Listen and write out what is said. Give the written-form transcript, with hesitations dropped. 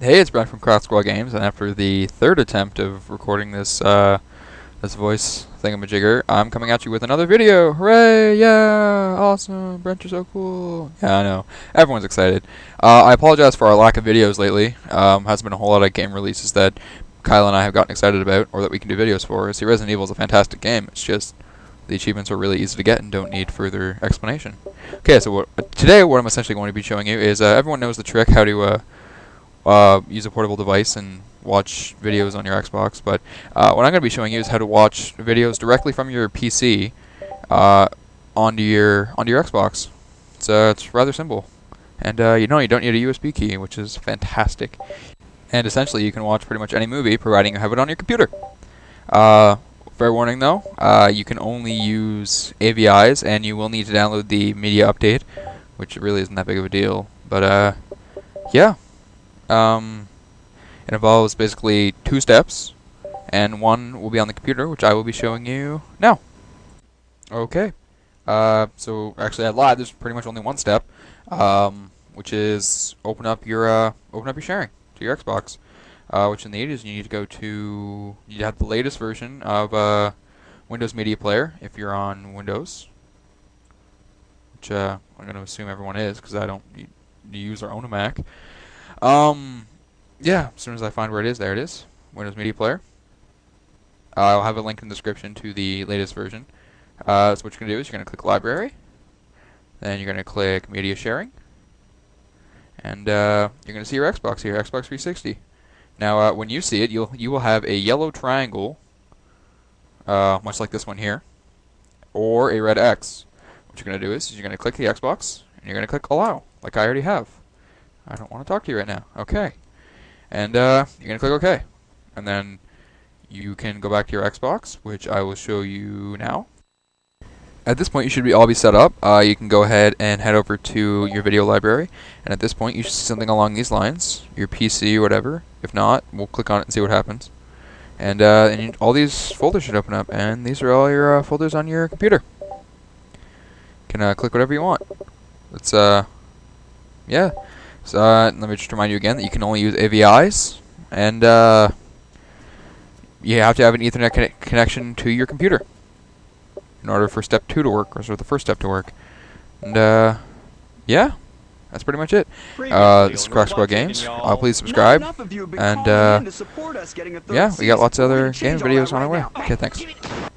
Hey, it's Brent from KrackSquadGames, and after the third attempt of recording this this voice thingamajigger, I'm coming at you with another video. Hooray! Yeah, awesome. Brent, you're so cool. Yeah, I know. Everyone's excited. I apologize for our lack of videos lately. Hasn't been a whole lot of game releases that Kyle and I have gotten excited about, or that we can do videos for. See, Resident Evil is a fantastic game. It's just the achievements are really easy to get and don't need further explanation. Okay, so today what I'm essentially going to be showing you is everyone knows the trick how to use a portable device and watch videos on your Xbox, but what I'm going to be showing you is how to watch videos directly from your PC onto your Xbox. So it's rather simple, and you know, you don't need a USB key, which is fantastic. And essentially, you can watch pretty much any movie, providing you have it on your computer. Fair warning though, you can only use AVIs, and you will need to download the media update, which really isn't that big of a deal, but yeah. It involves basically two steps, and one will be on the computer, which I will be showing you now. Okay, so actually I lied, there's pretty much only one step, which is open up your sharing to your Xbox. Which in the 80s you have the latest version of Windows Media Player if you're on Windows, which I'm going to assume everyone is because I don't use or own a Mac. Yeah, as soon as I find where it is, there it is, Windows Media Player. I'll have a link in the description to the latest version. So what you're going to do is you're going to click Library, then you're going to click Media Sharing, and you're going to see your Xbox here, Xbox 360. Now, when you see it, you will have a yellow triangle, much like this one here, or a red X. What you're going to do is you're going to click the Xbox, and you're going to click Allow, like I already have. I don't want to talk to you right now. Okay. And you're going to click OK. And then you can go back to your Xbox, which I will show you now. At this point, you should all be set up. You can go ahead and head over to your video library, and at this point, you should see something along these lines, your PC or whatever. If not, we'll click on it and see what happens. And all these folders should open up, and these are all your folders on your computer. You can click whatever you want. It's yeah. So let me just remind you again that you can only use AVIs, and you have to have an Ethernet connection to your computer in order for step 2 to work, or sort of the first step to work. And yeah, that's pretty much it. This is KrackSquadGames. Please subscribe, and yeah, we got lots of other game videos on our way. Okay, thanks.